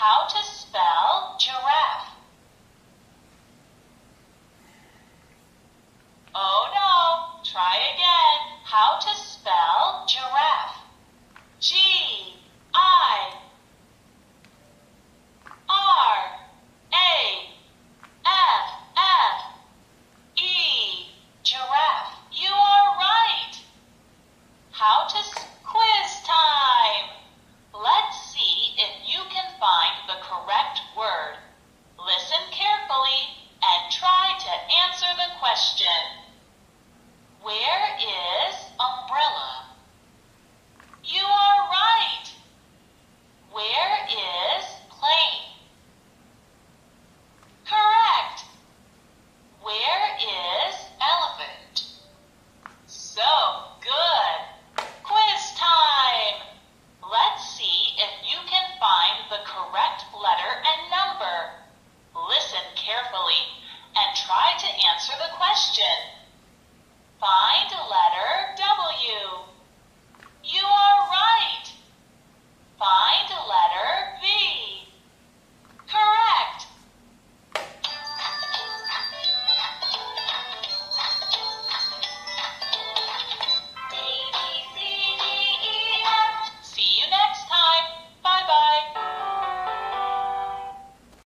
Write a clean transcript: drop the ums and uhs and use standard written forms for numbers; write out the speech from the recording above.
How to spell giraffe. Oh no, try again. How to spell giraffe. G-I-R-A-F-F-E, giraffe. You are right. How to quiz time. Let's see if you can find the correct word. Listen carefully and try to answer the question. Where is